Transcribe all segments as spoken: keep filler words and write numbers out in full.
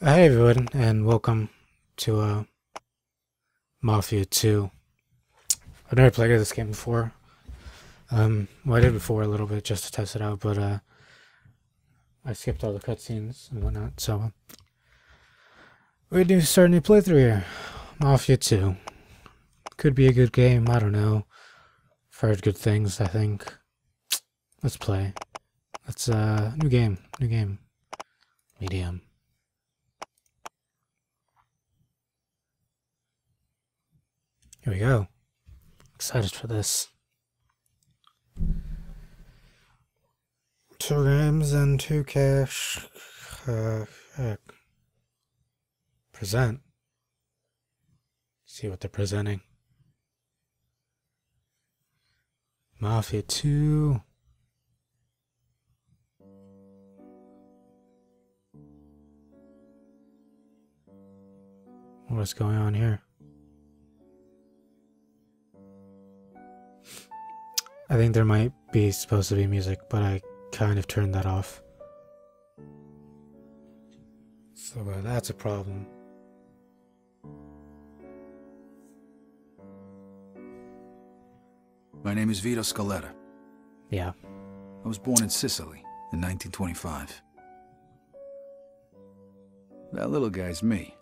Hey everyone, and welcome to uh, Mafia two. I've never played this game before. Um, well, I did before a little bit just to test it out, but uh, I skipped all the cutscenes and whatnot. So we do start a new playthrough here, Mafia two. Could be a good game. I don't know. I've heard good things. I think. Let's play. Let's uh, new game. New game. Medium. Here we go. Excited for this. Two rams and two cash. Uh, heck. Present. See what they're presenting. Mafia two. What's going on here? I think there might be supposed to be music, but I kind of turned that off. So uh, that's a problem. My name is Vito Scaletta. Yeah. I was born in Sicily in nineteen twenty-five. That little guy's me.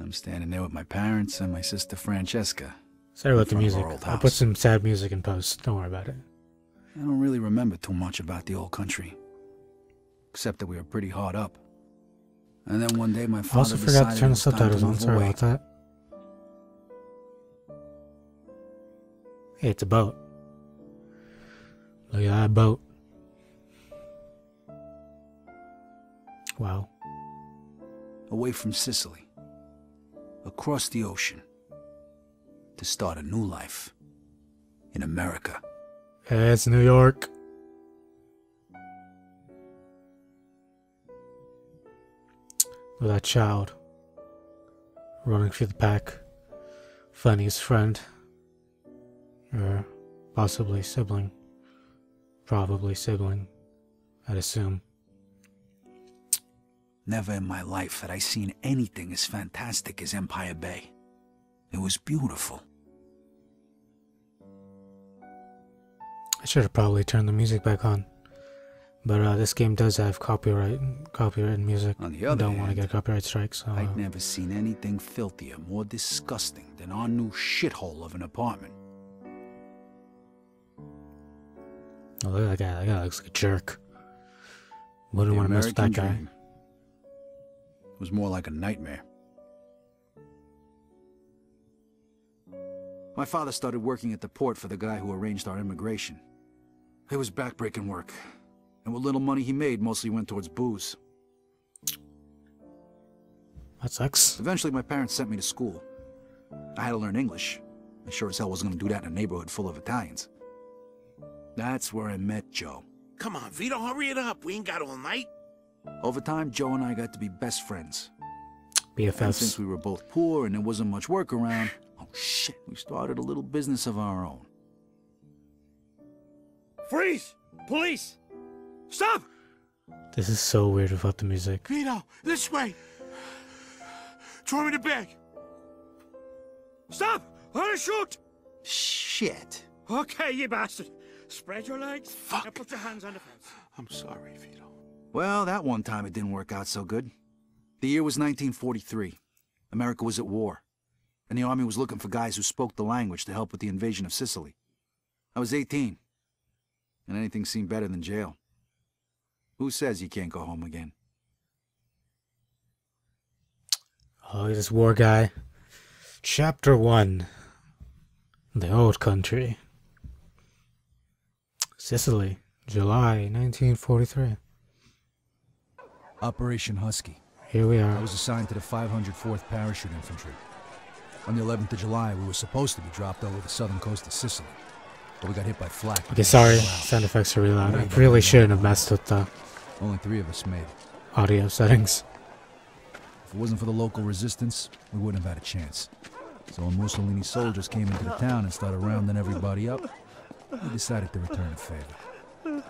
I'm standing there with my parents and my sister Francesca. Sorry about the music. I'll put some sad music in post. Don't worry about it. I don't really remember too much about the old country, except that we were pretty hard up. And then one day my father I also forgot to turn the subtitles on. Sorry about that. Hey, it's a boat. Look at that boat. Wow. Away from Sicily, across the ocean, to start a new life in America. Hey, it's New York. With that child running through the pack, finding his friend, or possibly sibling, probably sibling, I'd assume. Never in my life had I seen anything as fantastic as Empire Bay. It was beautiful. I should have probably turned the music back on, but uh, this game does have copyright, copyrighted music. On the other I don't hand, want to get a copyright strike, so... I've never seen anything filthier, more disgusting than our new shithole of an apartment. Oh, look at that guy. That guy looks like a jerk. Wouldn't want to mess with that guy. It was more like a nightmare. My father started working at the port for the guy who arranged our immigration. It was backbreaking work, and what little money he made mostly went towards booze. That sucks. Eventually, my parents sent me to school. I had to learn English. I sure as hell wasn't going to do that in a neighborhood full of Italians. That's where I met Joe. Come on, Vito, hurry it up. We ain't got all night. Over time, Joe and I got to be best friends. B F Fs. And since we were both poor and there wasn't much work around... Oh shit, we started a little business of our own. Freeze! Police! Stop! This is so weird without the music. Vito, this way! Throw me the bag! Stop! Let us shoot! Shit. Okay, you bastard. Spread your legs Fuck. and put your hands on the fence. I'm sorry, Vito. Well, that one time it didn't work out so good. The year was nineteen forty-three. America was at war, and the army was looking for guys who spoke the language to help with the invasion of Sicily. I was eighteen, and anything seemed better than jail. Who says you can't go home again? Oh, this war guy. Chapter one. The Old Country. Sicily, July nineteen forty-three. Operation Husky. Here we are. I was assigned to the five hundred fourth parachute infantry. On the eleventh of July, we were supposed to be dropped over the southern coast of Sicily, but we got hit by flak. Okay, sorry. Sound effects are really loud. I really shouldn't have messed with the only three of us made it. Audio settings. If it wasn't for the local resistance, we wouldn't have had a chance. So when Mussolini's soldiers came into the town and started rounding everybody up, we decided to return the favor.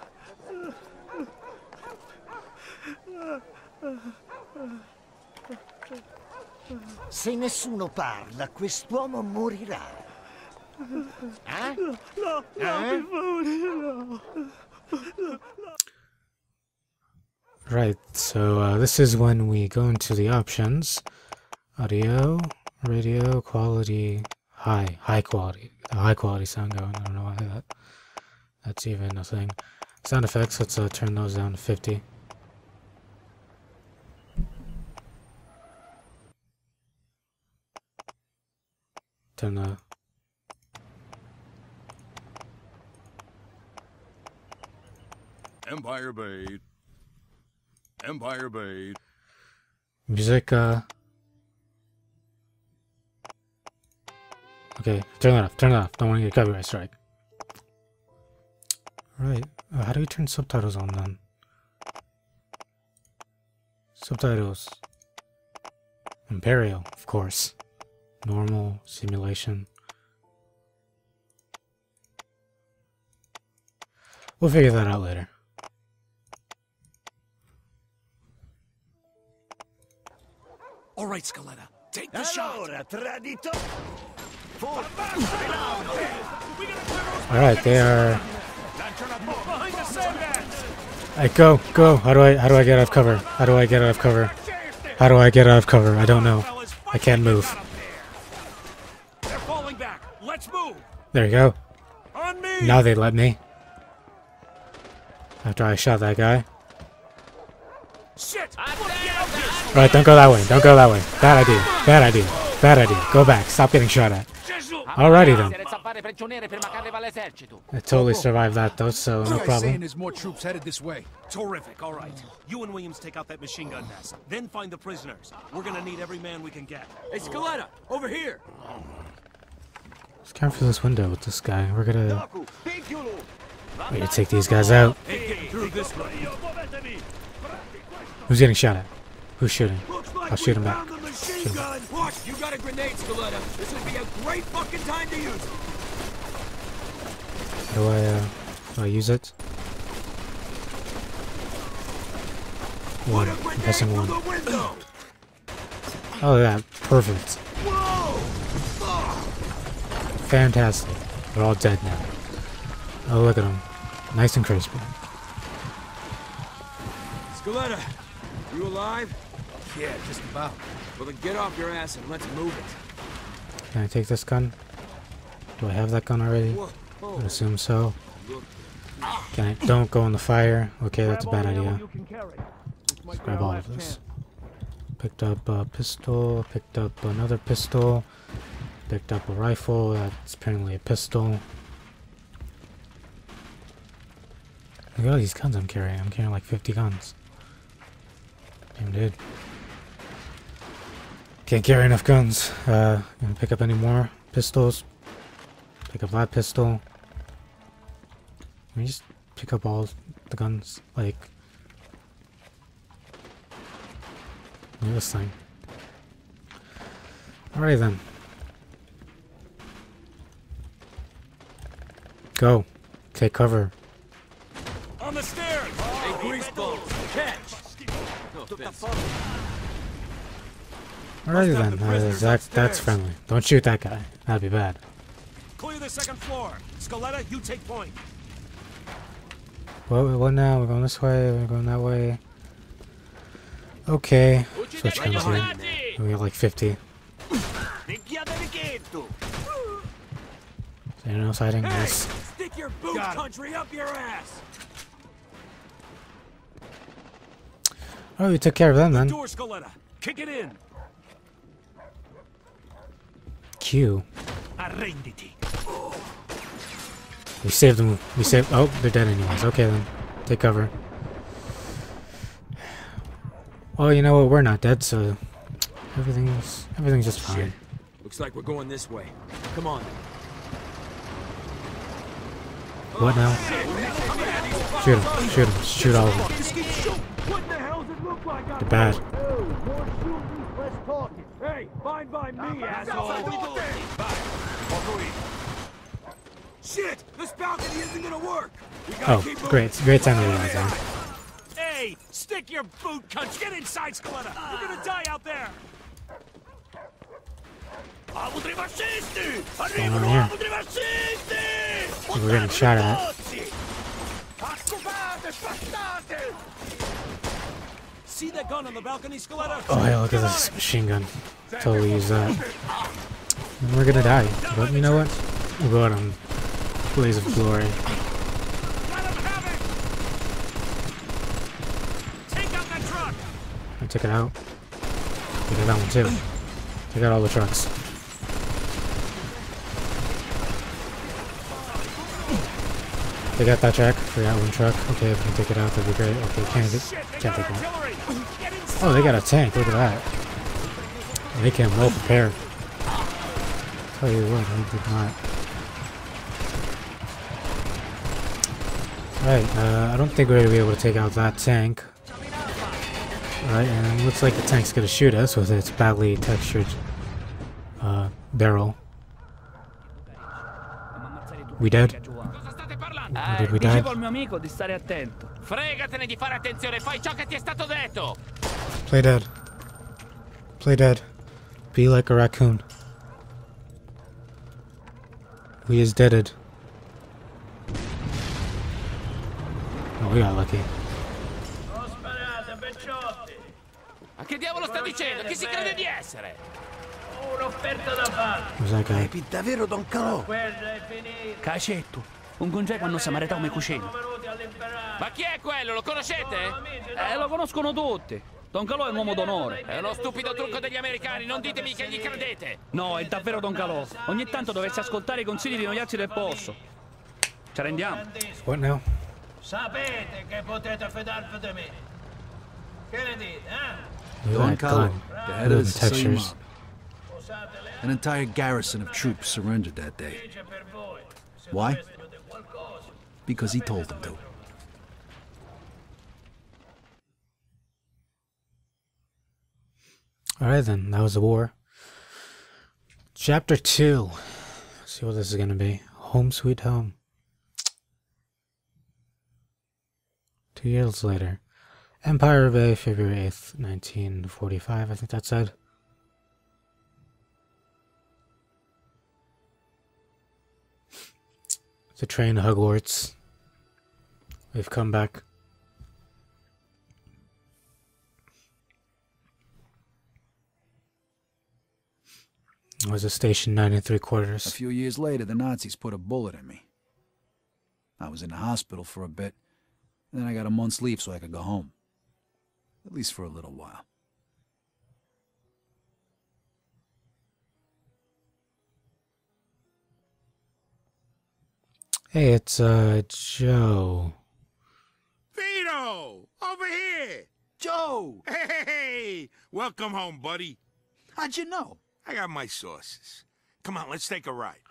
Se nessuno parla, quest'uomo morirà. Eh? No, no, eh? no, no. Right, so uh, this is when we go into the options. Audio, radio, quality, high, high quality. The high quality sound going, I don't know why that, that's even a thing. Sound effects, let's uh, turn those down to fifty. Turn the... Empire Bay. Empire Bay. Music, uh... okay, turn that off, turn that off. Don't want to get a copyright strike. Right, uh, how do we turn subtitles on then? Subtitles. Imperial, of course. Normal, simulation. We'll figure that out later. All right, Scaletta, take the allora, shot. Tradito. All right, they are. I go, go. How do I? How do I get out of cover? How do I get out of cover? How do I get out of cover? I don't know. I can't move. There you go. Now they let me. After I shot that guy. Alright, don't go that way. Don't go that way. Bad idea. Bad idea. Bad idea. Go back. Stop getting shot at. Alrighty then. I totally survived that though, so no problem. There's more troops headed this way. Terrific. Alright. You and Williams take out that machine gun nest. Then find the prisoners. We're gonna need every man we can get. Hey, Scaletta! Over here! Let's come through this window with this guy. We're gonna... We're gonna take these guys out. Who's getting shot at? Who's shooting? I'll shoot him back. Shoot him back. You got a grenade, Scaletta. This would be a great fucking time to use it. How do I, uh, do I use it? One. I'm guessing one. Oh, yeah. Perfect. Fantastic. They're all dead now. Oh, look at them. Nice and crispy. Scaletta, you alive? Yeah, just about. Well, then get off your ass and let's move it. Can I take this gun? Do I have that gun already? I assume so. Can I? Don't go in the fire. Okay, that's a bad idea. Let's grab all of this. Picked up a pistol. Picked up another pistol. Picked up a rifle. That's apparently a pistol. Look at all these guns I'm carrying. I'm carrying like fifty guns. Damn, dude. Can't carry enough guns. Uh, gonna pick up any more pistols. Pick up that pistol. Can we just pick up all the guns? Like, look at this thing. Alright then. Go. Take cover. On the stairs. Oh, hey, grease balls. Catch. No Alrighty then, the uh, that, that's friendly. Don't shoot that guy. That'd be bad. Clear the second floor. Scaletta, you take point. Well, what now? We're going this way. We're going that way. Okay. Switch guns here. We got like fifty. Is there no sighting? Hey, yes. Stick your boot country up your ass. Oh, we took care of them then. Door, Scaletta. Kick it in. Q. We saved them. We saved. Oh, they're dead anyways. Okay then, take cover. Well, you know what? We're not dead, so everything's everything's just fine. Shit. Looks like we're going this way. Come on. What now? Shoot him! Shoot him! Shoot all of them. They're bad. Hey, fine by me, asshole! Shit! This balcony isn't gonna work! Oh, great, great time to realize that. way! Stick your boot, cunts! Get inside, Scaletta! Uh. You're gonna die out there! What's going on here? We're getting shot at. See that gun on the balcony, Scaletta? Oh, yeah, look at this machine gun. Totally use that. And we're gonna die. But you know what? We'll go out on blaze of glory. I took it out. Take out that one too. Take out all the trucks. They got that truck. They got one truck. Okay, if we can take it out, that'd be great. Okay, can't get, can't take it out. Oh, they got a tank. Look at that. And they came well prepared. Tell you what, I did not. Alright, uh, I don't think we're gonna be able to take out that tank. Alright, and it looks like the tank's gonna shoot us with its badly textured uh, barrel. We dead? Or did we die? Play dead. Play dead. Be like a raccoon. We is deaded. Oh, we got lucky. Who's that guy? Un congeco hanno samaretato come cucina. Ma chi è quello? Lo conoscete? Eh, lo conoscono tutti. Don Calò è un uomo d'onore. È uno stupido trucco degli americani, non ditemi che gli credete. No, è davvero Don Calò. Ogni tanto dovresti ascoltare I consigli di noiazzi del posto. Ci rendiamo. What now? Sapete che potete fidarvi di me. Che ne dite, eh? Don Calò. That is the textures. An entire garrison of troops surrendered that day. Why? Because he told them to. Alright then, that was the war. Chapter two. Let's see what this is going to be. Home Sweet Home. Two years later. Empire Bay, February eighth, nineteen forty-five, I think that said. The train to Hogwarts. We've come back. It was a station nine and three quarters. A few years later, the Nazis put a bullet in me. I was in the hospital for a bit, and then I got a month's leave so I could go home. At least for a little while. Hey, it's, uh, Joe. Vito! Over here! Joe! Hey! Welcome home, buddy. How'd you know? I got my sources. Come on, let's take a ride.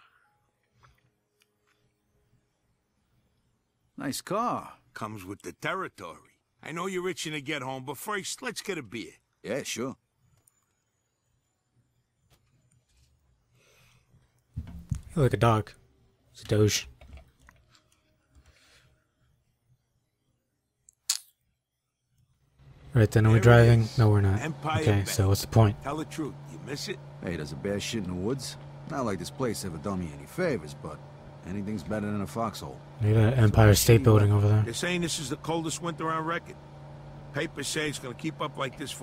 Nice car. Comes with the territory. I know you're itching to get home, but first, let's get a beer. Yeah, sure. You look a dog. It's a doge. Right then, are we driving? No, we're not. Empire okay, Bay. So what's the point? Tell the truth. You miss it? Hey, there's a bad shit in the woods. Not like this place ever done me any favors, but anything's better than a foxhole. Look at that Empire State Building over there. They're saying this is the coldest winter on record. Papers say it's gonna keep up like this for.